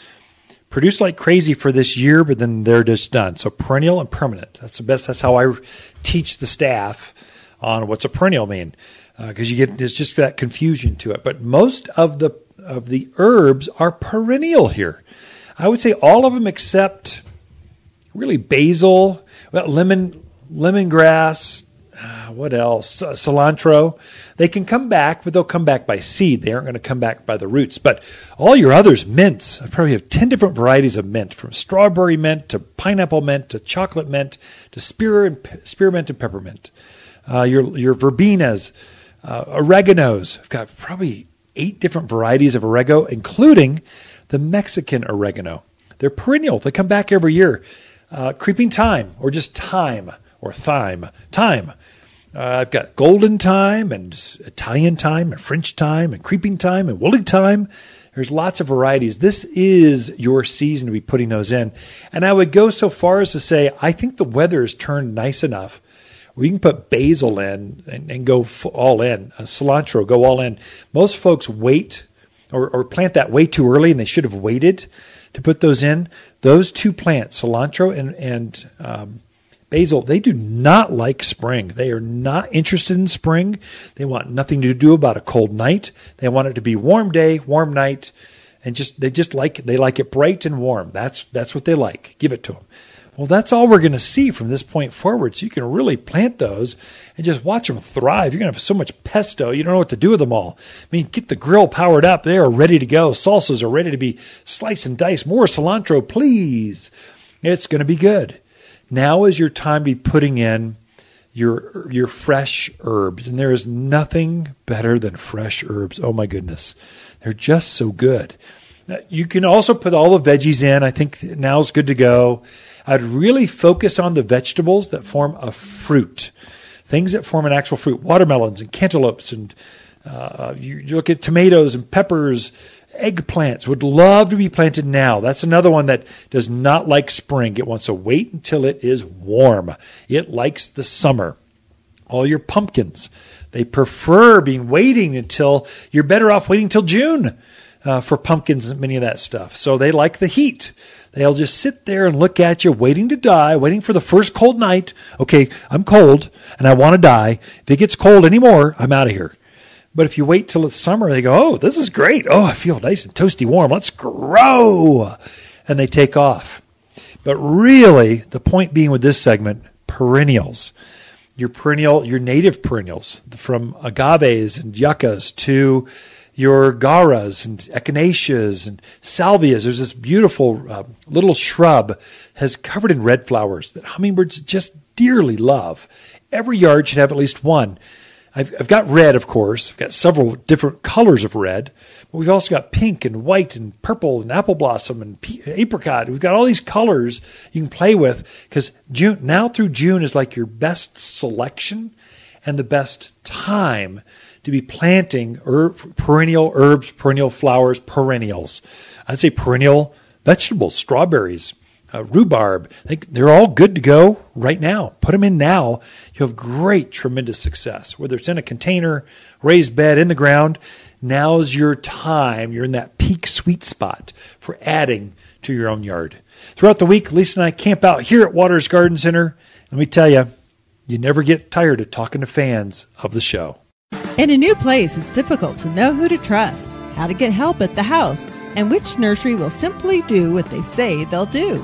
produce like crazy for this year, but then they're just done. So perennial and permanent. That's the best. That's how I teach the staff on what's a perennial mean, because uh, you get there's just that confusion to it. But most of the of the herbs are perennial here. I would say all of them except really basil. Well, lemon, lemongrass, uh, what else? Uh, cilantro. They can come back, but they'll come back by seed. They aren't going to come back by the roots. But all your others, mints. I probably have ten different varieties of mint, from strawberry mint to pineapple mint to chocolate mint to spear and pe spearmint and peppermint. Uh, your your verbenas, uh, oreganos. I've got probably eight different varieties of oregano, including the Mexican oregano. They're perennial. They come back every year. Uh, creeping thyme, or just thyme, or thyme, thyme. Uh, I've got golden thyme, and Italian thyme, and French thyme, and creeping thyme, and woolly thyme. There's lots of varieties. This is your season to be putting those in. And I would go so far as to say, I think the weather has turned nice enough where you can put basil in and, and go all in. Uh, cilantro, go all in. Most folks wait or, or plant that way too early, and they should have waited to put those in. Those two plants, cilantro and, and um, basil, they do not like spring. They are not interested in spring. They want nothing to do about a cold night. They want it to be warm day, warm night, and just they just like they like it bright and warm. That's that's what they like. Give it to them. Well, that's all we're going to see from this point forward. So you can really plant those and just watch them thrive. You're going to have so much pesto. You don't know what to do with them all. I mean, get the grill powered up. They are ready to go. Salsas are ready to be sliced and diced. More cilantro, please. It's going to be good. Now is your time to be putting in your, your fresh herbs. And there is nothing better than fresh herbs. Oh, my goodness. They're just so good. You can also put all the veggies in. I think now's good to go. I'd really focus on the vegetables that form a fruit, things that form an actual fruit, watermelons and cantaloupes, and uh, you, you look at tomatoes and peppers. Eggplants would love to be planted now. That's another one that does not like spring. It wants to wait until it is warm. It likes the summer. All your pumpkins, they prefer being waiting until you're better off waiting till June uh, for pumpkins and many of that stuff. So they like the heat. They'll just sit there and look at you, waiting to die, waiting for the first cold night. Okay, I'm cold, and I want to die. If it gets cold anymore, I'm out of here. But if you wait till it's summer, they go, oh, this is great. Oh, I feel nice and toasty warm. Let's grow. And they take off. But really, the point being with this segment, perennials. Your perennial, your native perennials, from agaves and yuccas to your garas and echinaceas and salvias. There's this beautiful uh, little shrub has covered in red flowers that hummingbirds just dearly love. Every yard should have at least one. I've, I've got red, of course. I've got several different colors of red. But we've also got pink and white and purple and apple blossom and apricot. We've got all these colors you can play with because June, now through June is like your best selection and the best time to be planting herb, perennial herbs, perennial flowers, perennials. I'd say perennial vegetables, strawberries, uh, rhubarb. They, they're all good to go right now. Put them in now. You'll have great, tremendous success. Whether it's in a container, raised bed, in the ground, now's your time. You're in that peak sweet spot for adding to your own yard. Throughout the week, Lisa and I camp out here at Watters Garden Center. Let me tell you, you never get tired of talking to fans of the show. In a new place, it's difficult to know who to trust, how to get help at the house, and which nursery will simply do what they say they'll do.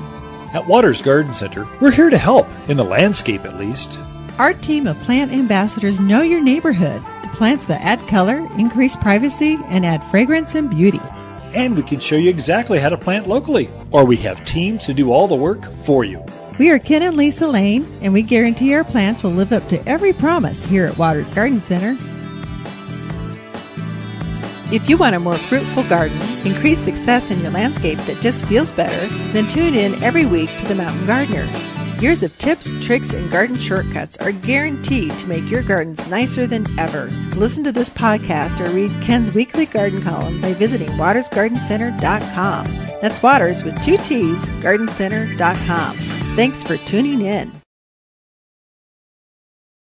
At Watters Garden Center, we're here to help, in the landscape at least. Our team of plant ambassadors know your neighborhood to plants that add color, increase privacy, and add fragrance and beauty. And we can show you exactly how to plant locally, or we have teams to do all the work for you. We are Ken and Lisa Lane, and we guarantee our plants will live up to every promise here at Watters Garden Center. If you want a more fruitful garden, increased success in your landscape that just feels better, then tune in every week to The Mountain Gardener. Years of tips, tricks, and garden shortcuts are guaranteed to make your gardens nicer than ever. Listen to this podcast or read Ken's weekly garden column by visiting watters garden center dot com. That's Watters with two T's, garden center dot com. Thanks for tuning in.